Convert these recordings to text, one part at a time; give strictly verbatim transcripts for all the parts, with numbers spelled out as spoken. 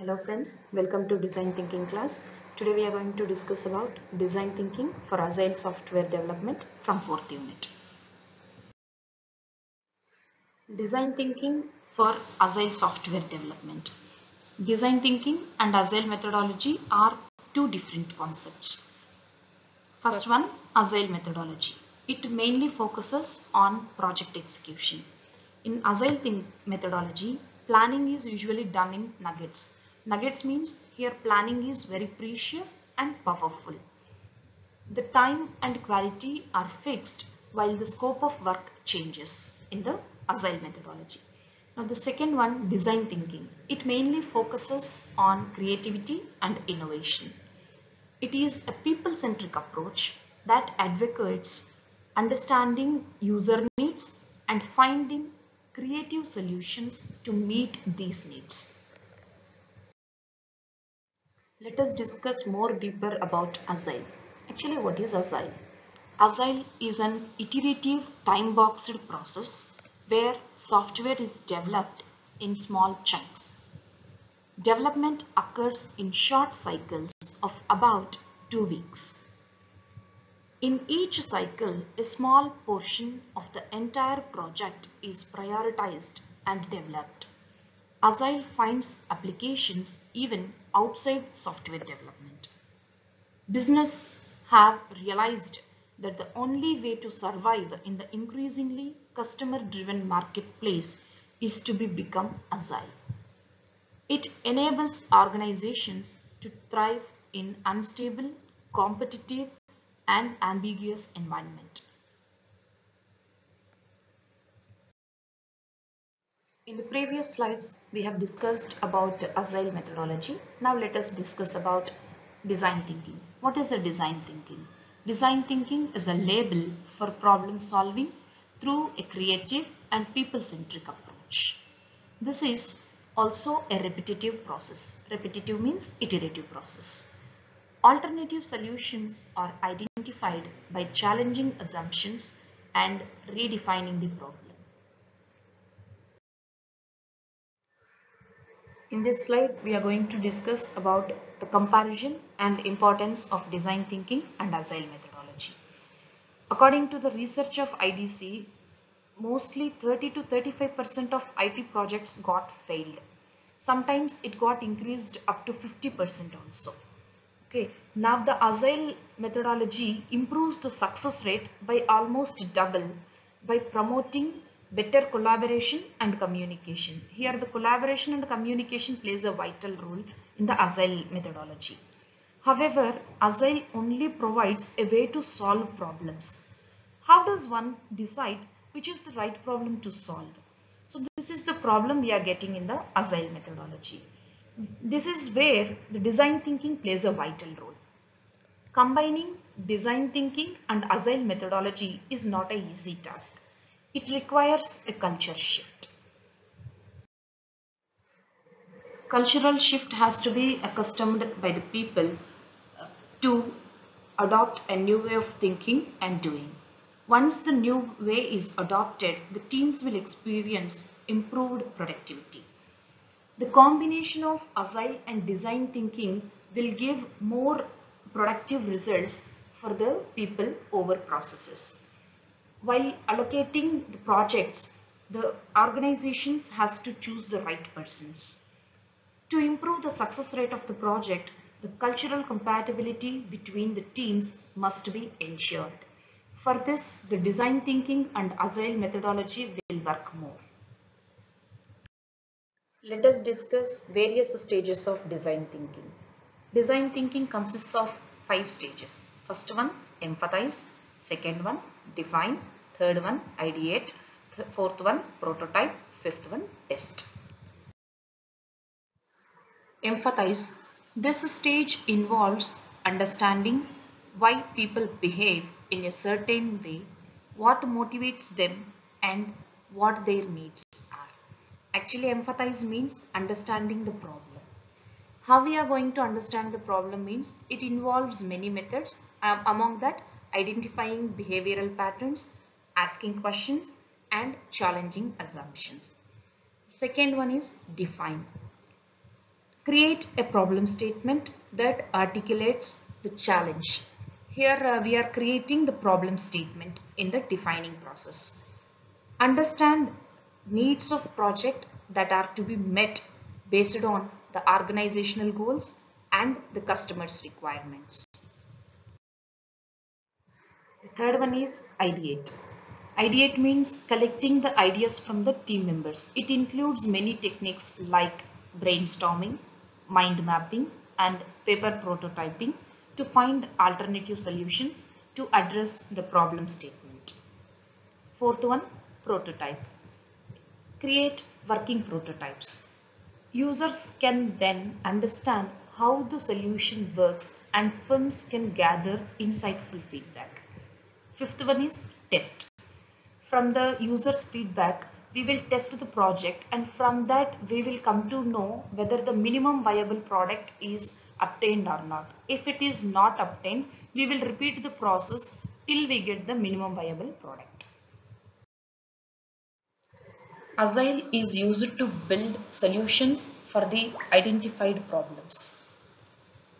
Hello friends, welcome to Design Thinking class. Today we are going to discuss about Design Thinking for Agile Software Development from fourth unit. Design Thinking for Agile Software Development. Design Thinking and Agile methodology are two different concepts. First one, Agile methodology. It mainly focuses on project execution. In Agile think methodology, planning is usually done in nuggets. Nuggets means here planning is very precious and powerful. The time and quality are fixed while the scope of work changes in the Agile methodology. Now the second one, design thinking. It mainly focuses on creativity and innovation. It is a people-centric approach that advocates understanding user needs and finding creative solutions to meet these needs. Let us discuss more deeper about Agile. Actually, what is Agile? Agile is an iterative time-boxed process where software is developed in small chunks. Development occurs in short cycles of about two weeks. In each cycle, a small portion of the entire project is prioritized and developed. Agile finds applications even outside software development. Businesses have realized that the only way to survive in the increasingly customer-driven marketplace is to be become agile. It enables organizations to thrive in unstable, competitive, and ambiguous environment. In the previous slides, we have discussed about Agile methodology. Now let us discuss about design thinking. What is the design thinking? Design thinking is a label for problem solving through a creative and people-centric approach. This is also a repetitive process. Repetitive means iterative process. Alternative solutions are identified by challenging assumptions and redefining the problem. In this slide, we are going to discuss about the comparison and importance of design thinking and Agile methodology. According to the research of I D C, mostly thirty to thirty-five percent of I T projects got failed. Sometimes it got increased up to fifty percent also. Okay, now the Agile methodology improves the success rate by almost double by promoting better collaboration and communication. Here the collaboration and communication plays a vital role in the Agile methodology. However, Agile only provides a way to solve problems. How does one decide which is the right problem to solve? So this is the problem we are getting in the Agile methodology. This is where the design thinking plays a vital role. Combining design thinking and Agile methodology is not an easy task. It requires a culture shift. Cultural shift has to be accustomed by the people to adopt a new way of thinking and doing. Once the new way is adopted, the teams will experience improved productivity. The combination of Agile and design thinking will give more productive results for the people over processes. While allocating the projects, the organizations has to choose the right persons. To improve the success rate of the project, the cultural compatibility between the teams must be ensured. For this, the design thinking and Agile methodology will work more. Let us discuss various stages of design thinking. Design thinking consists of five stages. First one, emphasize. Second one, define. Third one, ideate. Fourth one, prototype. Fifth one, test. Empathize. This stage involves understanding why people behave in a certain way, what motivates them, and what their needs are. Actually, empathize means understanding the problem. How we are going to understand the problem means it involves many methods. Um, among that, identifying behavioral patterns, asking questions, and challenging assumptions. Second one is define. Create a problem statement that articulates the challenge. Here uh, we are creating the problem statement in the defining process. Understand needs of project that are to be met based on the organizational goals and the customer's requirements. The third one is ideate. Ideate means collecting the ideas from the team members. It includes many techniques like brainstorming, mind mapping, and paper prototyping to find alternative solutions to address the problem statement. Fourth one, prototype. Create working prototypes. Users can then understand how the solution works and firms can gather insightful feedback. Fifth one is test. From the user's feedback, we will test the project, and from that we will come to know whether the minimum viable product is obtained or not. If it is not obtained, we will repeat the process till we get the minimum viable product. Agile is used to build solutions for the identified problems.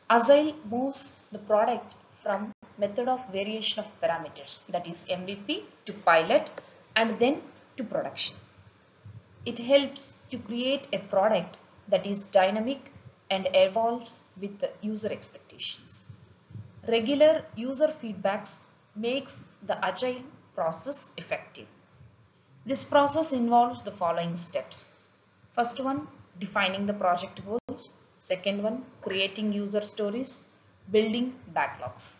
Agile moves the product from method of variation of parameters, that is M V P, to pilot and then to production. It helps to create a product that is dynamic and evolves with the user expectations. Regular user feedbacks makes the agile process effective. This process involves the following steps. First one, defining the project goals. Second one, creating user stories, building backlogs.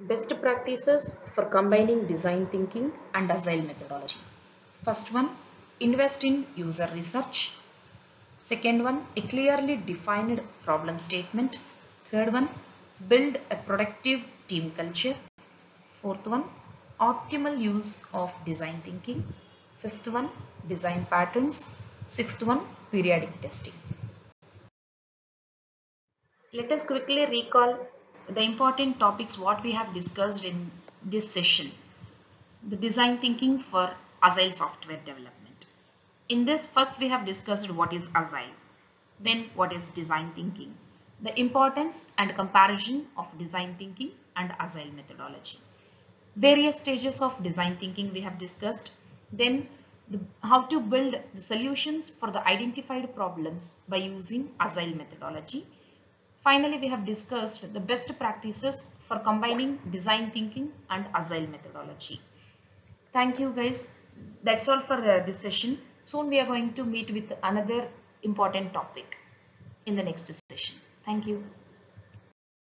Best practices for combining design thinking and agile methodology. First one, invest in user research. Second one, a clearly defined problem statement. Third one, build a productive team culture. Fourth one, optimal use of design thinking. Fifth one, design patterns. Sixth one, periodic testing. Let us quickly recall the important topics what we have discussed in this session. The design thinking for agile software development. In this, first we have discussed what is agile, then what is design thinking, the importance and comparison of design thinking and agile methodology, various stages of design thinking we have discussed, then the, how to build the solutions for the identified problems by using agile methodology. Finally, we have discussed the best practices for combining design thinking and agile methodology. Thank you guys. That's all for this session. Soon we are going to meet with another important topic in the next session. Thank you.